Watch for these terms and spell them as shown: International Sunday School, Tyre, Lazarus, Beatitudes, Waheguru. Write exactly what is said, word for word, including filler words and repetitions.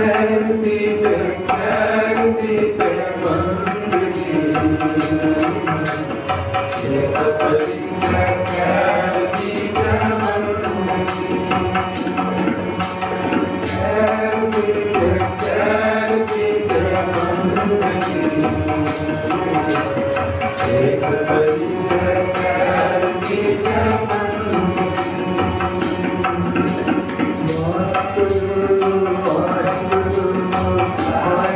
Waheguru,